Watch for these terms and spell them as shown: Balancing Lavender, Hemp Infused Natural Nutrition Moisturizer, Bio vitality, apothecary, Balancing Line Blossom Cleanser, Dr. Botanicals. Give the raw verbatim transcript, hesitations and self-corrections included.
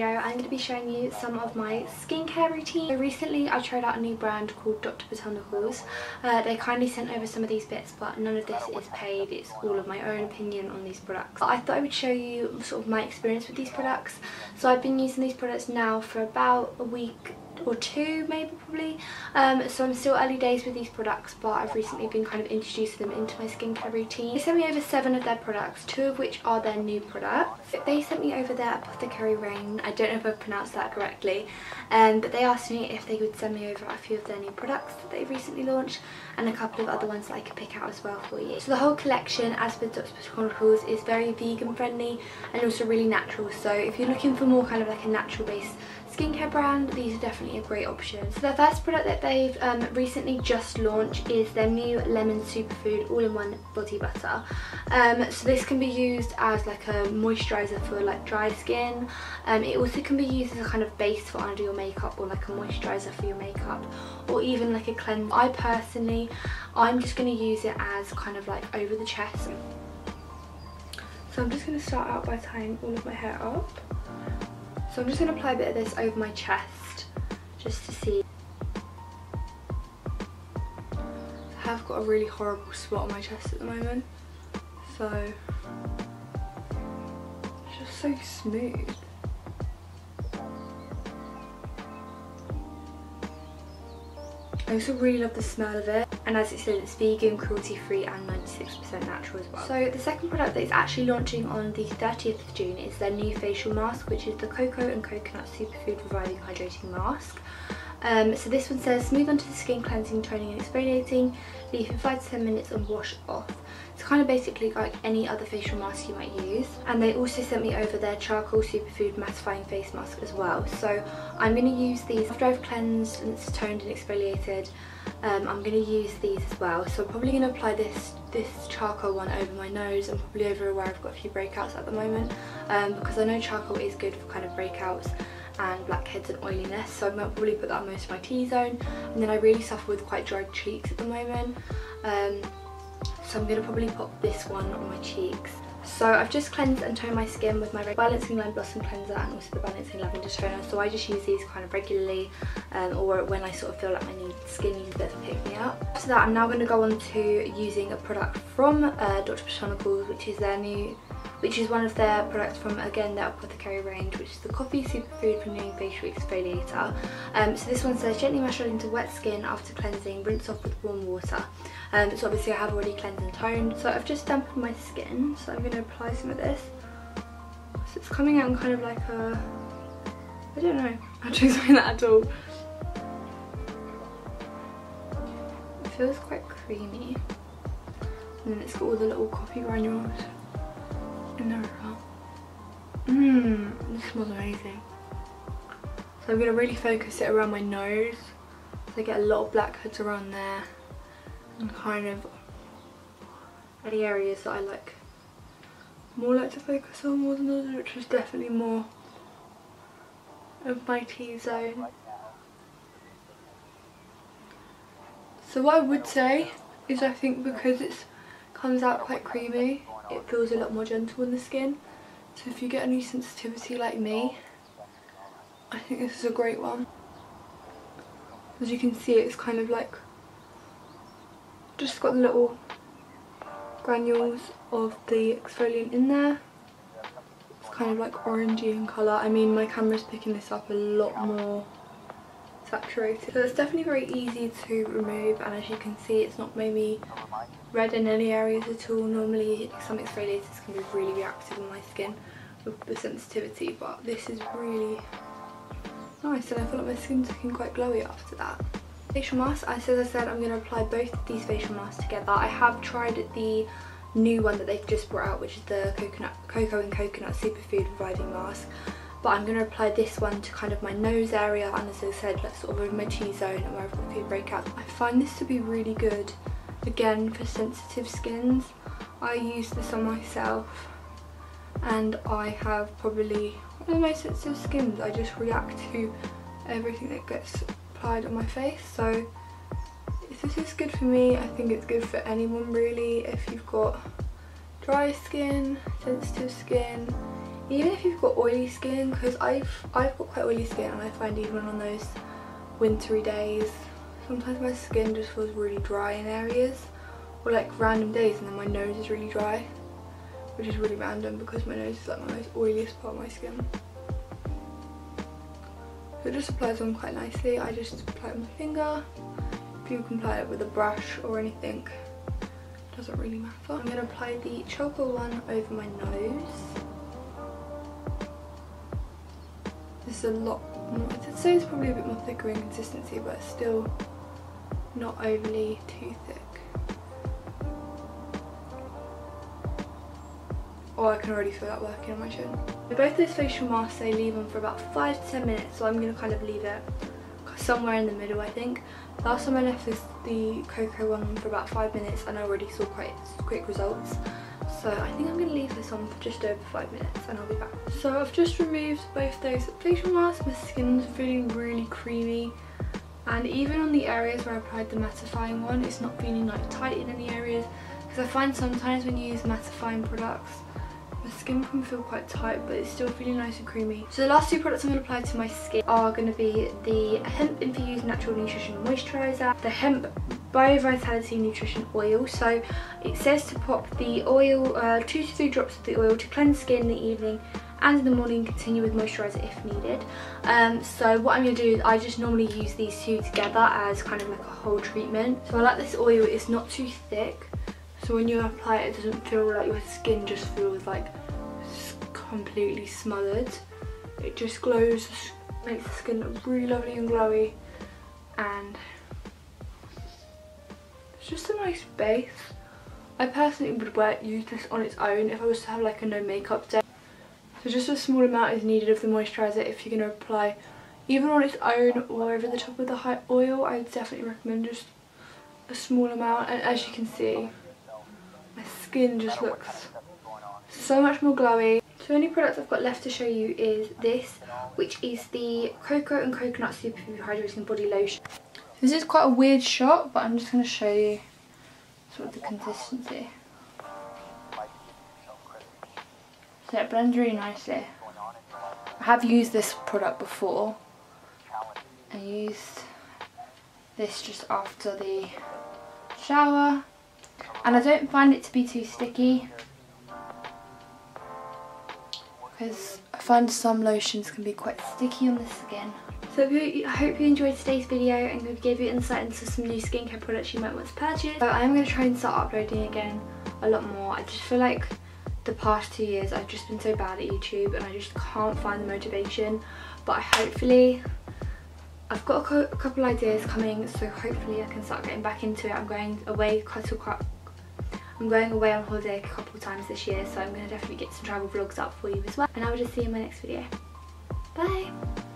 I'm going to be showing you some of my skincare routine. So recently I tried out a new brand called Doctor Botanicals. Uh, they kindly sent over some of these bits, but none of this is paid. It's all of my own opinion on these products. I thought I would show you sort of my experience with these products. So I've been using these products now for about a week or two, maybe, probably. Um, so I'm still early days with these products, but I've recently been kind of introducing them into my skincare routine. They sent me over seven of their products, two of which are their new products. They sent me over their Apothecary range. I don't know if I've pronounced that correctly, um, but they asked me if they would send me over a few of their new products that they recently launched, and a couple of other ones that I could pick out as well for you. So the whole collection, as with Doctor Botanicals, is very vegan friendly and also really natural. So if you're looking for more kind of like a natural based skincare brand, these are definitely a great option. So the first product that they've um, recently just launched is their new lemon superfood all-in-one body butter. Um, so this can be used as like a moisturizer for like dry skin. Um, it also can be used as a kind of base for under your makeup, or like a moisturizer for your makeup, or even like a cleanse. I personally, I'm just going to use it as kind of like over the chest. So I'm just going to start out by tying all of my hair up. So I'm just going to apply a bit of this over my chest, just to see. I have got a really horrible spot on my chest at the moment, so it's just so smooth. I also really love the smell of it, and as it said, it's vegan, cruelty free and ninety-six percent natural as well. So the second product that is actually launching on the thirtieth of June is their new facial mask, which is the Cocoa and Coconut Superfood Reviving Hydrating Mask. Um, so this one says, smooth onto the skin, cleansing, toning and exfoliating, leave for five to ten minutes and wash off. It's kind of basically like any other facial mask you might use. And they also sent me over their charcoal superfood mattifying face mask as well. So I'm going to use these after I've cleansed and it's toned and exfoliated. Um, I'm going to use these as well. So I'm probably going to apply this this charcoal one over my nose and probably over where I've got a few breakouts at the moment, um, because I know charcoal is good for kind of breakouts and blackheads and oiliness, so I'm going to probably put that on most of my T-zone. And then I really suffer with quite dried cheeks at the moment, um, so I'm going to probably pop this one on my cheeks. So I've just cleansed and toned my skin with my Balancing Line Blossom Cleanser and also the Balancing Lavender Toner. So I just use these kind of regularly, um, or when I sort of feel like my skin needs a bit of a pick me up. After that, I'm now going to go on to using a product from uh, Doctor Botanicals, which is their new, which is one of their products from, again, their Apothecary range, which is the Coffee Superfood Renewing Facial Exfoliator. Um, so this one says, gently massage into wet skin after cleansing, rinse off with warm water. Um, so obviously I have already cleansed and toned, so I've just dampened my skin, so I'm going to apply some of this. So it's coming out in kind of like a, I don't know how to explain that at all. It feels quite creamy, and then it's got all the little coffee granules in there as well. Mmm, this smells amazing. So I'm going to really focus it around my nose, so I get a lot of blackheads around there, and kind of the areas that I like more like to focus on more than others, which is definitely more of my T-zone. So what I would say is, I think because it comes out quite creamy, it feels a lot more gentle on the skin. So if you get any sensitivity like me, I think this is a great one. As you can see, it's kind of like just got the little granules of the exfoliant in there. It's kind of like orangey in colour. I mean, my camera's picking this up a lot more saturated. So it's definitely very easy to remove, and as you can see, it's not made me red in any areas at all. Normally some exfoliators can be really reactive on my skin with the sensitivity, but this is really nice, and I feel like my skin's looking quite glowy after that. Facial mask, as I said, I'm going to apply both of these facial masks together. I have tried the new one that they've just brought out, which is the coconut, Cocoa and Coconut Superfood Reviving Mask, but I'm going to apply this one to kind of my nose area, and as I said, like sort of over my T-zone and where I've got a few breakouts. I find this to be really good, again, for sensitive skins. I use this on myself, and I have probably one of the most sensitive skins. I just react to everything that gets applied on my face, so This is good for me. I think it's good for anyone really. If you've got dry skin, sensitive skin, even if you've got oily skin, because I've, I've got quite oily skin, and I find even on those wintry days sometimes my skin just feels really dry in areas, or like random days, and then my nose is really dry, which is really random because my nose is like my most oiliest part of my skin. So it just applies on quite nicely. I just apply it with my finger. If you can apply it with a brush or anything, it doesn't really matter. I'm going to apply the charcoal one over my nose. This is a lot more, I'd say it's probably a bit more thicker in consistency, but it's still not overly too thick. Oh, I can already feel that working on my chin. Both those facial masks, they leave on for about five to ten minutes, so I'm going to kind of leave it somewhere in the middle, I think. Last time I left this, the cocoa one, for about five minutes, and I already saw quite quick results. So I think I'm going to leave this on for just over five minutes and I'll be back. So I've just removed both those facial masks. My skin's feeling really creamy, and even on the areas where I applied the mattifying one, it's not feeling like tight in any areas, because I find sometimes when you use mattifying products, my skin can feel quite tight, but it's still feeling nice and creamy. So the last two products I'm going to apply to my skin are going to be the Hemp Infused Natural Nutrition Moisturizer, the Hemp Bio Vitality Nutrition Oil. So it says to pop the oil, uh, two to three drops of the oil to cleanse skin in the evening and in the morning, continue with moisturizer if needed. Um, so what I'm going to do is I just normally use these two together as kind of like a whole treatment. So I like this oil, it's not too thick. So when you apply it, it doesn't feel like your skin just feels like completely smothered. It just glows, makes the skin look really lovely and glowy, and it's just a nice base. I personally would wear, use this on its own if I was to have like a no makeup day. So just a small amount is needed of the moisturiser if you're going to apply even on its own or over the top of the oil. I definitely recommend just a small amount, and as you can see, my skin just looks so much more glowy. So the only product I've got left to show you is this, which is the Cocoa and Coconut Super Food Hydrating Body Lotion. This is quite a weird shot, but I'm just going to show you sort of the consistency. So it blends really nicely. I have used this product before. I used this just after the shower, and I don't find it to be too sticky, because I find some lotions can be quite sticky on the skin. So I hope you enjoyed today's video and gave you insight into some new skincare products you might want to purchase. So I'm going to try and start uploading again a lot more. I just feel like the past two years I've just been so bad at YouTube, and I just can't find the motivation, but hopefully I've got a, a couple ideas coming, so hopefully I can start getting back into it. I'm going away quite a cut. I'm going away on holiday a couple times this year, so I'm going to definitely get some travel vlogs up for you as well. And I will just see you in my next video. Bye!